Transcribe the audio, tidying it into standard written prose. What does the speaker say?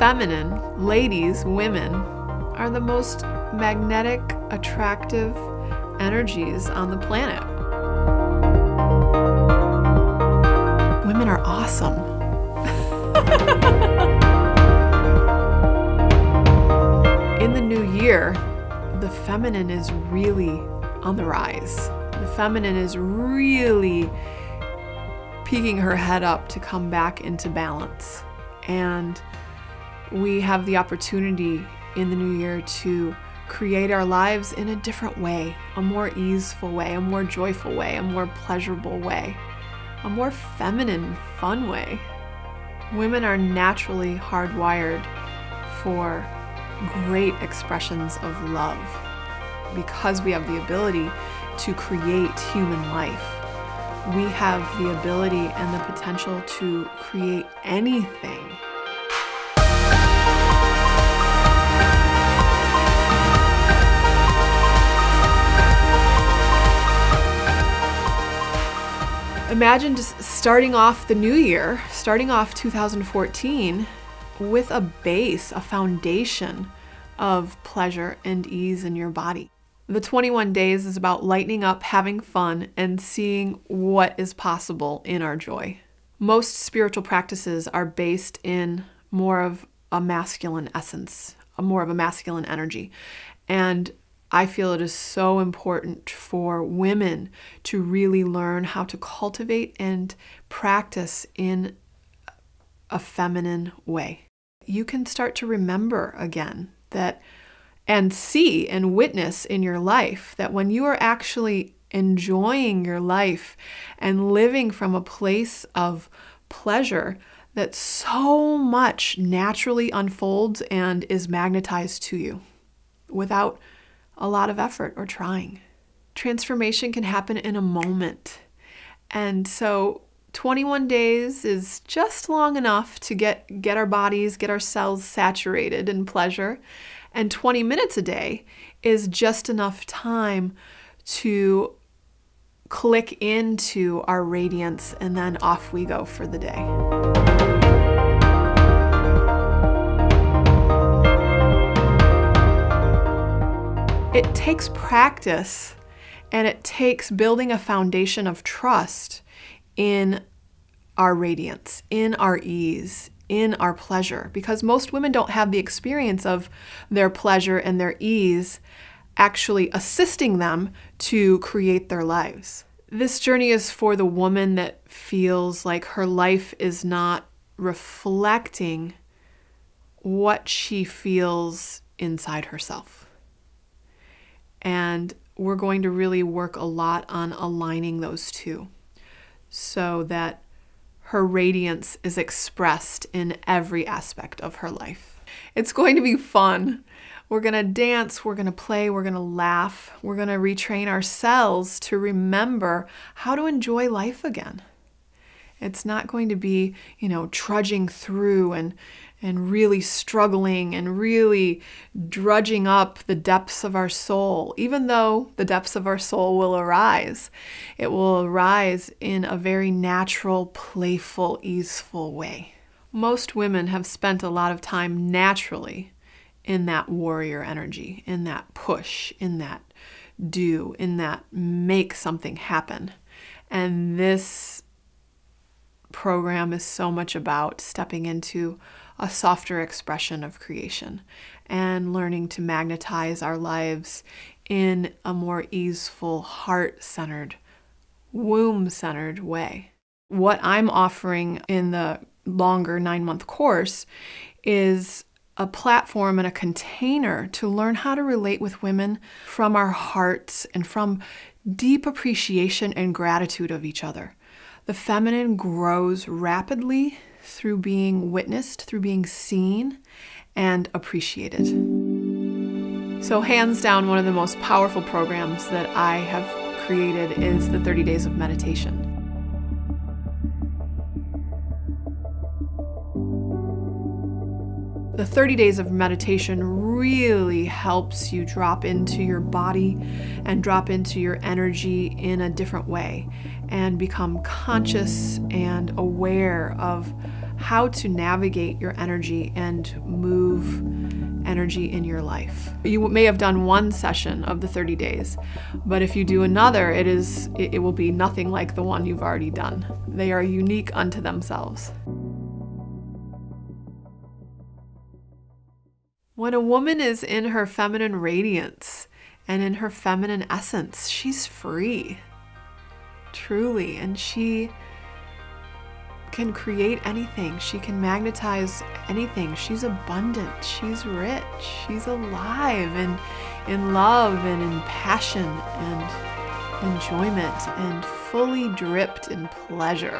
feminine, ladies, women, are the most magnetic, attractive energies on the planet. Women are awesome. In the new year, the feminine is really on the rise. The feminine is really peeking her head up to come back into balance. And we have the opportunity in the new year to create our lives in a different way, a more easeful way, a more joyful way, a more pleasurable way, a more feminine, fun way. Women are naturally hardwired for great expressions of love because we have the ability to create human life. We have the ability and the potential to create anything. Imagine just starting off the new year, starting off 2014 with a base, a foundation of pleasure and ease in your body. The 21 days is about lightening up, having fun, and seeing what is possible in our joy. Most spiritual practices are based in more of a masculine essence, more of a masculine energy. And I feel it is so important for women to really learn how to cultivate and practice in a feminine way. You can start to remember again that and see and witness in your life that when you are actually enjoying your life and living from a place of pleasure, that so much naturally unfolds and is magnetized to you without a lot of effort or trying. Transformation can happen in a moment. And so 21 days is just long enough to get our bodies, get our cells saturated in pleasure. And 20 minutes a day is just enough time to click into our radiance, and then off we go for the day. It takes practice, and it takes building a foundation of trust in our radiance, in our ease, in our pleasure, because most women don't have the experience of their pleasure and their ease actually assisting them to create their lives. This journey is for the woman that feels like her life is not reflecting what she feels inside herself. And we're going to really work a lot on aligning those two so that her radiance is expressed in every aspect of her life. It's going to be fun. We're gonna dance, we're gonna play, we're gonna laugh, we're gonna retrain ourselves to remember how to enjoy life again. It's not going to be, you know, trudging through and really struggling and really drudging up the depths of our soul. Even though the depths of our soul will arise, it will arise in a very natural, playful, easeful way. Most women have spent a lot of time naturally in that warrior energy, in that push, in that do, in that make something happen. And this program is so much about stepping into a softer expression of creation and learning to magnetize our lives in a more easeful, heart-centered, womb-centered way. What I'm offering in the longer 9-month course is a platform and a container to learn how to relate with women from our hearts and from deep appreciation and gratitude of each other. The feminine grows rapidly through being witnessed, through being seen and appreciated. So hands down, one of the most powerful programs that I have created is the 30 Days of Meditation. The 30 Days of Meditation really helps you drop into your body and drop into your energy in a different way and become conscious and aware of how to navigate your energy and move energy in your life. You may have done one session of the 30 days, but if you do another, it will be nothing like the one you've already done. They are unique unto themselves. When a woman is in her feminine radiance and in her feminine essence, she's free, truly, and she can create anything. She can magnetize anything. She's abundant. She's rich. She's alive and in love and in passion and enjoyment and fully dripped in pleasure.